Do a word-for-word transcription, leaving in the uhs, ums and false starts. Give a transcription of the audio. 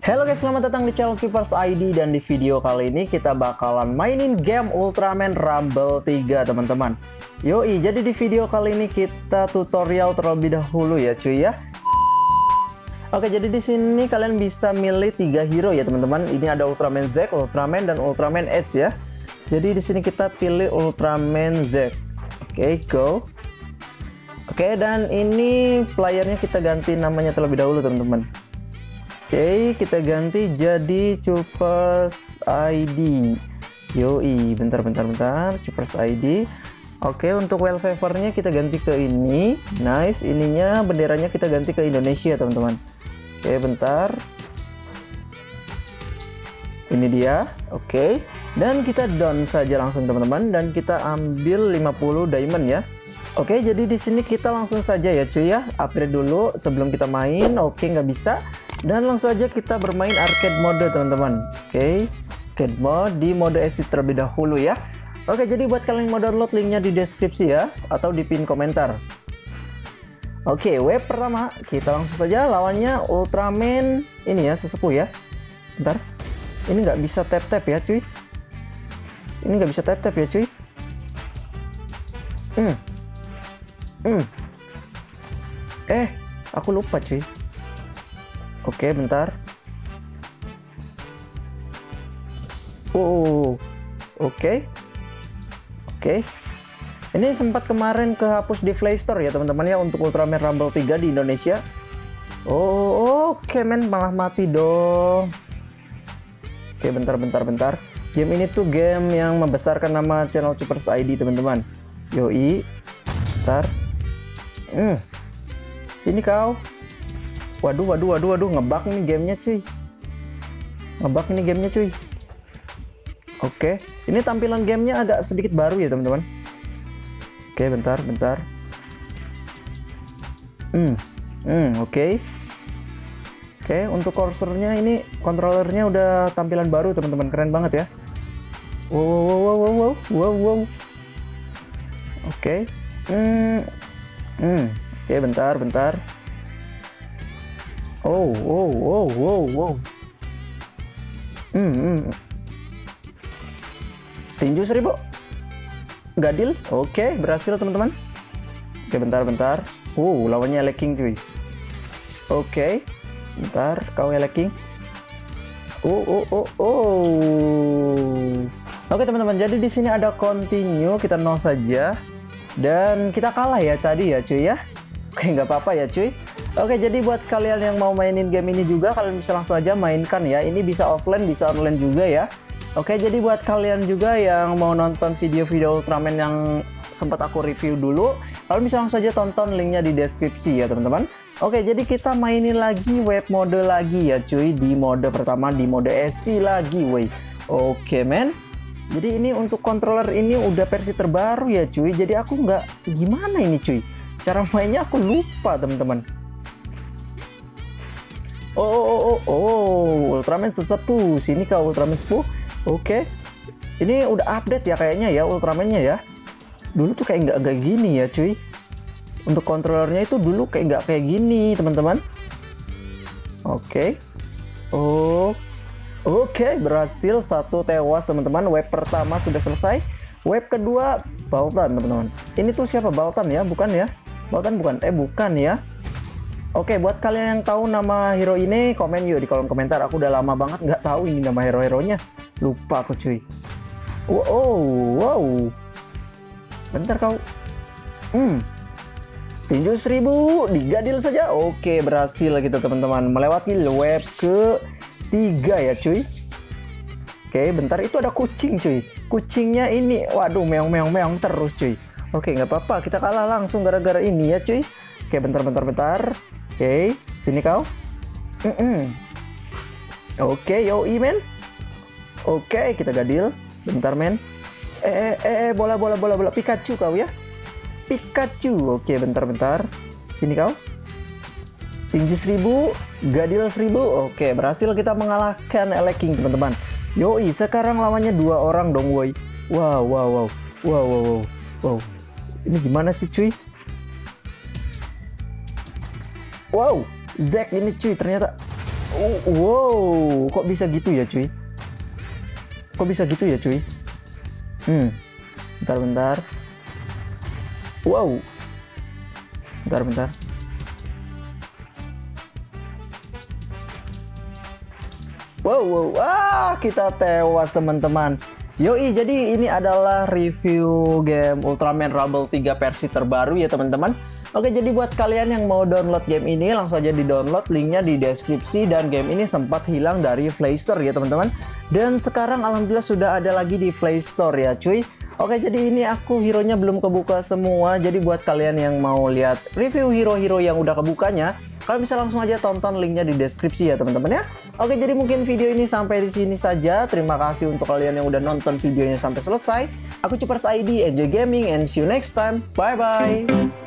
Halo guys, selamat datang di channel Cupers I D, dan di video kali ini kita bakalan mainin game Ultraman Rumble tiga, teman-teman. Yoi, jadi di video kali ini kita tutorial terlebih dahulu ya cuy ya. Oke, jadi di sini kalian bisa milih tiga hero ya teman-teman. Ini ada Ultraman Z, Ultraman, dan Ultraman Edge ya. Jadi di sini kita pilih Ultraman Z. Oke, go. Oke, dan ini playernya kita ganti namanya terlebih dahulu teman-teman. Oke, kita ganti jadi Cupers I D. Yoi, bentar bentar bentar, Cupers I D. Oke, untuk wallpapernya kita ganti ke ini. Nice, ininya benderanya kita ganti ke Indonesia, teman-teman. Oke, bentar. Ini dia. Oke. Dan kita down saja langsung, teman-teman, dan kita ambil lima puluh diamond ya. Oke, jadi di sini kita langsung saja ya, cuy ya. Upgrade dulu sebelum kita main. Oke, nggak bisa. Dan langsung aja kita bermain arcade mode teman-teman. Oke, arcade mode di mode exit terlebih dahulu ya. Oke, jadi buat kalian yang mau download, linknya di deskripsi ya, atau di pin komentar. Oke, wave pertama kita langsung saja lawannya Ultraman ini ya, sesepuh ya. Bentar, ini nggak bisa tap-tap ya cuy. Ini nggak bisa tap-tap ya cuy. Hmm. Hmm. Eh, aku lupa cuy. Oke, bentar. Oh, oke, oke. Ini sempat kemarin kehapus di Play Store ya teman-teman ya, untuk Ultraman Rumble tiga di Indonesia. Oh, oke men, malah mati dong. Oke, bentar, bentar, bentar. Game ini tuh game yang membesarkan nama channel Cupers I D teman-teman. Yoi, bentar. Hmm. Sini kau. Waduh, waduh, waduh, waduh, ngebug nih gamenya cuy. Ngebug ini gamenya cuy. Oke, ini tampilan gamenya agak sedikit baru ya teman-teman. Oke, bentar, bentar. Hmm, hmm, oke. Oke, untuk kursornya ini, controllernya udah tampilan baru teman-teman, keren banget ya. Wow, wow, wow, wow, wow, wow, wow. Oke, hmm, hmm, oke, bentar, bentar. Oh, wow, wow, wow, wow. Hmm, hmm. Tinju seribu. Gadil. Oke, berhasil teman-teman. Oke, bentar, bentar. Uh, lawannya Eleking cuy. Oke, bentar. Kau Eleking. Oh, oh, oh, oh. Oke teman-teman, jadi di sini ada continue. Kita nol saja. Dan kita kalah ya tadi ya cuy ya. Oke, nggak apa-apa ya cuy. Oke, jadi buat kalian yang mau mainin game ini juga, kalian bisa langsung aja mainkan ya. Ini bisa offline, bisa online juga ya. Oke, jadi buat kalian juga yang mau nonton video-video Ultraman yang sempat aku review dulu, kalian bisa langsung aja tonton, linknya di deskripsi ya teman-teman. Oke, jadi kita mainin lagi wave mode lagi ya cuy. Di mode pertama, di mode S C lagi wey. Oke men. Jadi ini untuk controller ini udah versi terbaru ya cuy. Jadi aku nggak, gimana ini cuy, cara mainnya aku lupa teman-teman. Oh, oh, oh, oh, Ultraman sesepuh. Sini kau Ultraman sesepuh. Oke, ini udah update ya kayaknya ya Ultramannya ya. Dulu tuh kayak nggak kayak gini ya cuy. Untuk kontrolernya itu dulu kayak nggak kayak gini teman-teman. Oke, oh, oke, berhasil, satu tewas teman-teman. Wave pertama sudah selesai. Wave kedua Baltan teman-teman. Ini tuh siapa, Baltan ya? Bukan ya? Baltan bukan? Eh bukan ya? Oke, buat kalian yang tahu nama hero ini, komen yuk di kolom komentar. Aku udah lama banget nggak tahu ini nama hero-heronya. Lupa aku cuy. Wow, wow, wow. Bentar kau. Hmm. Tinju seribu, digadil saja. Oke, berhasil kita teman-teman. Melewati web ketiga ya cuy. Oke, bentar, itu ada kucing cuy. Kucingnya ini, waduh, meong-meong-meong terus cuy. Oke, nggak apa-apa, kita kalah langsung gara-gara ini ya cuy. Oke, bentar-bentar-bentar. Oke, sini kau. Mm -mm. Oke, yoi men. Oke, kita gadil. Bentar men. Eh, eh, eh, bola, bola, bola, bola. Pikachu kau ya. Pikachu. Oke, bentar-bentar. Sini kau. Tinju seribu, gadil seribu. Oke, berhasil kita mengalahkan Eleking teman-teman. Yoi, sekarang lawannya dua orang dong woi. Wow, wow, wow, wow, wow, wow, wow. Ini gimana sih cuy? Wow, Zack ini cuy ternyata. Oh, wow, kok bisa gitu ya cuy? Kok bisa gitu ya cuy? Hmm, bentar-bentar. Wow, bentar-bentar. Wow, wow, ah, kita tewas teman-teman. Yoi, jadi ini adalah review game Ultraman Rumble tiga versi terbaru ya teman-teman. Oke, jadi buat kalian yang mau download game ini, langsung aja di download, linknya di deskripsi. Dan game ini sempat hilang dari Play Store ya teman-teman, dan sekarang alhamdulillah sudah ada lagi di Play Store ya cuy. Oke, jadi ini aku hero-nya belum kebuka semua, jadi buat kalian yang mau lihat review hero-hero yang udah kebukanya, kalian bisa langsung aja tonton linknya di deskripsi ya teman-teman ya. Oke, jadi mungkin video ini sampai di sini saja. Terima kasih untuk kalian yang udah nonton videonya sampai selesai. Aku Cupers I D, enjoy gaming, and see you next time. Bye bye.